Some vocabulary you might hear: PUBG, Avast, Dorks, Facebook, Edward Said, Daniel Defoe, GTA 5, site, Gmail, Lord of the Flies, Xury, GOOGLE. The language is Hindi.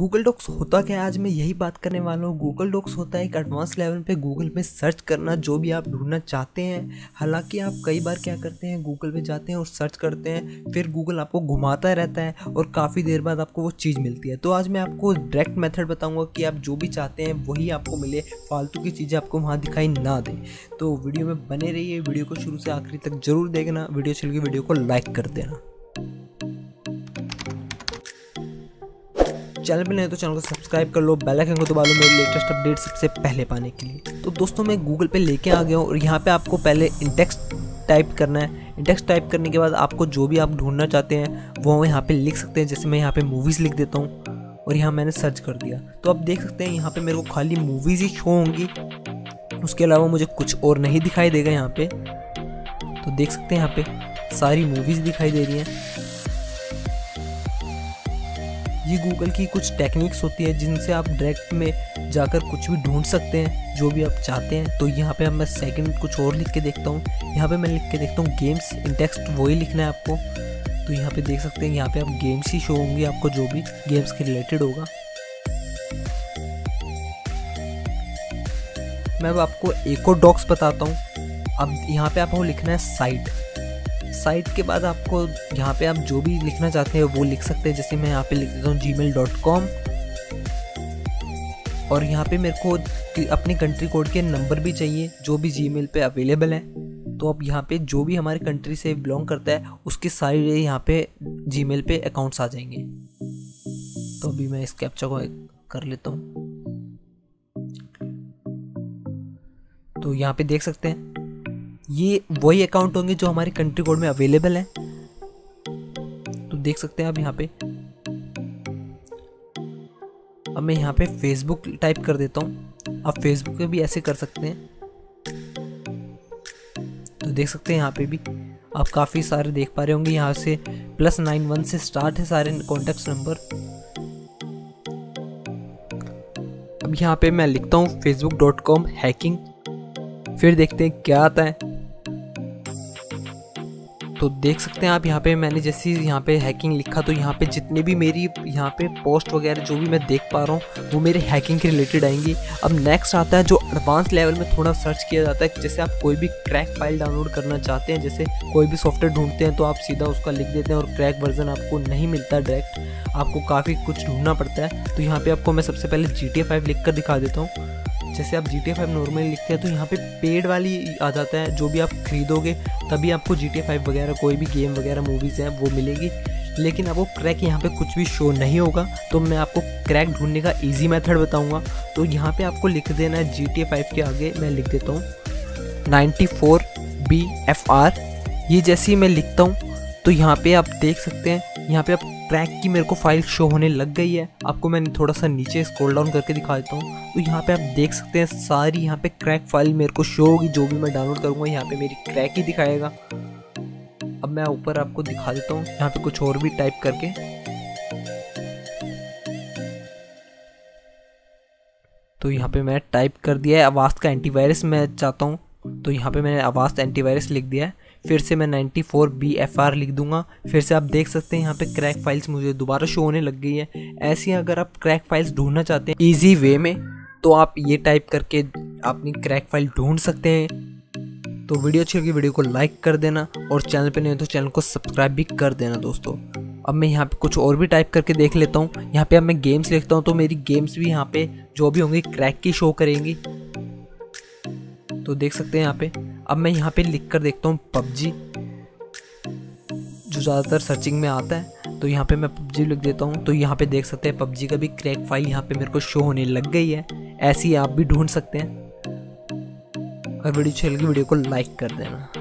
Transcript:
गूगल डॉक्स होता क्या है, आज मैं यही बात करने वाला हूँ। गूगल डॉक्स होता है एक एडवांस लेवल पे गूगल में सर्च करना, जो भी आप ढूंढना चाहते हैं। हालांकि आप कई बार क्या करते हैं, गूगल पे जाते हैं और सर्च करते हैं, फिर गूगल आपको घुमाता रहता है और काफ़ी देर बाद आपको वो चीज़ मिलती है। तो आज मैं आपको डायरेक्ट मेथड बताऊँगा कि आप जो भी चाहते हैं वही आपको मिले, फालतू की चीज़ें आपको वहाँ दिखाई ना दें। तो वीडियो में बने रहिए, वीडियो को शुरू से आखिरी तक जरूर देखना। वीडियो चल गई, वीडियो को लाइक कर देना। चैनल पर नए तो चैनल को सब्सक्राइब कर लो, बेल आइकन को दबा लो मेरे लेटेस्ट अपडेट सबसे पहले पाने के लिए। तो दोस्तों मैं गूगल पे लेके आ गया हूँ और यहाँ पे आपको पहले इंटेक्स्ट टाइप करना है। इंटेक्स्ट टाइप करने के बाद आपको जो भी आप ढूंढना चाहते हैं वो यहाँ पे लिख सकते हैं। जैसे मैं यहाँ पे मूवीज़ लिख देता हूँ और यहाँ मैंने सर्च कर दिया, तो आप देख सकते हैं यहाँ पर मेरे को खाली मूवीज़ ही शो होंगी, उसके अलावा मुझे कुछ और नहीं दिखाई देगा। यहाँ पर तो देख सकते हैं यहाँ पर सारी मूवीज़ दिखाई दे रही हैं। ये गूगल की कुछ टेक्निक्स होती है जिनसे आप डायरेक्ट में जाकर कुछ भी ढूंढ सकते हैं जो भी आप चाहते हैं। तो यहाँ पे मैं सेकंड कुछ और लिख के देखता हूँ। यहाँ पे मैं लिख के देखता हूँ गेम्स, इंटेक्स्ट वही लिखना है आपको। तो यहाँ पे देख सकते हैं, यहाँ पे आप गेम्स ही शो होंगे, आपको जो भी गेम्स के रिलेटेड होगा। मैं अब आपको एक और डॉक्स बताता हूँ। अब यहाँ पे आपको लिखना है साइट। साइट के बाद आपको यहाँ पे आप जो भी लिखना चाहते हैं वो लिख सकते हैं। जैसे मैं यहाँ पे लिख देता हूँ gmail.com और यहाँ पे मेरे को अपने कंट्री कोड के नंबर भी चाहिए जो भी जीमेल पे अवेलेबल है। तो अब यहाँ पे जो भी हमारे कंट्री से बिलोंग करता है उसके सारे यहाँ पे जीमेल पे अकाउंट्स आ जाएंगे। तो अभी मैं इस कैप्चा को कर लेता हूँ। तो यहाँ पे देख सकते हैं ये वही अकाउंट होंगे जो हमारे कंट्री कोड में अवेलेबल हैं। तो देख सकते हैं आप यहाँ पे। अब मैं यहाँ पे फेसबुक टाइप कर देता हूँ। आप फेसबुक पे भी ऐसे कर सकते हैं। तो देख सकते हैं यहाँ पे भी आप काफ़ी सारे देख पा रहे होंगे। यहाँ से +91 से स्टार्ट है सारे कॉन्टेक्ट नंबर। अब यहाँ पे मैं लिखता हूँ facebook.com हैकिंग, फिर देखते हैं क्या आता है। तो देख सकते हैं आप यहाँ पे मैंने जैसे यहाँ पे हैकिंग लिखा तो यहाँ पे जितने भी मेरी यहाँ पे पोस्ट वगैरह जो भी मैं देख पा रहा हूँ वो मेरे हैकिंग के रिलेटेड आएंगी। अब नेक्स्ट आता है जो एडवांस लेवल में थोड़ा सर्च किया जाता है। जैसे आप कोई भी क्रैक फाइल डाउनलोड करना चाहते हैं, जैसे कोई भी सॉफ्टवेयर ढूंढते हैं तो आप सीधा उसका लिख देते हैं और क्रैक वर्जन आपको नहीं मिलता, डायरेक्ट आपको काफ़ी कुछ ढूंढना पड़ता है। तो यहाँ पर आपको मैं सबसे पहले GTA 5 लिख कर दिखा देता हूँ। जैसे आप GTA 5 नॉर्मली लिखते हैं तो यहाँ पे पेड वाली आ जाता है, जो भी आप खरीदोगे तभी आपको GTA 5 वगैरह कोई भी गेम वगैरह मूवीज़ हैं वो मिलेगी। लेकिन आपको क्रैक यहाँ पे कुछ भी शो नहीं होगा। तो मैं आपको क्रैक ढूंढने का इजी मेथड बताऊँगा। तो यहाँ पे आपको लिख देना है GTA 5 के आगे मैं लिख देता हूँ 94BFR। ये जैसे ही मैं लिखता हूँ तो यहाँ पर आप देख सकते हैं, यहाँ पर आप क्रैक की मेरे को फाइल शो होने लग गई है। आपको मैं थोड़ा सा नीचे स्क्रॉल डाउन करके दिखा देता हूँ। तो यहाँ पे आप देख सकते हैं सारी यहाँ पे क्रैक फाइल मेरे को शो होगी। जो भी मैं डाउनलोड करूँगा यहाँ पे मेरी क्रैक ही दिखाएगा। अब मैं ऊपर आपको दिखा देता हूँ यहाँ पे कुछ और भी टाइप करके। तो यहाँ पे मैं टाइप कर दिया है Avast का एंटीवायरस मैं चाहता हूँ। तो यहाँ पे मैंने Avast एंटीवायरस लिख दिया है। फिर से मैं 94BFR लिख दूंगा। फिर से आप देख सकते हैं यहाँ पे क्रैक फाइल्स मुझे दोबारा शो होने लग गई है। ऐसे ही अगर आप क्रैक फाइल्स ढूंढना चाहते हैं इजी वे में तो आप ये टाइप करके अपनी क्रैक फाइल ढूंढ सकते हैं। तो वीडियो अच्छी लगी, वीडियो को लाइक कर देना और चैनल पे नहीं हो तो चैनल को सब्सक्राइब भी कर देना दोस्तों। अब मैं यहाँ पे कुछ और भी टाइप करके देख लेता हूँ। यहाँ पे अब मैं गेम्स लिखता हूँ तो मेरी गेम्स भी यहाँ पे जो भी होंगी क्रैक की शो करेंगी। तो देख सकते हैं यहाँ पे। अब मैं यहाँ पे लिख कर देखता हूँ PUBG, जो ज़्यादातर सर्चिंग में आता है। तो यहाँ पे मैं PUBG लिख देता हूँ। तो यहाँ पे देख सकते हैं PUBG का भी क्रैक फाइल यहाँ पे मेरे को शो होने लग गई है। ऐसी आप भी ढूंढ सकते हैं। और वीडियो अच्छी लगी, वीडियो को लाइक कर देना।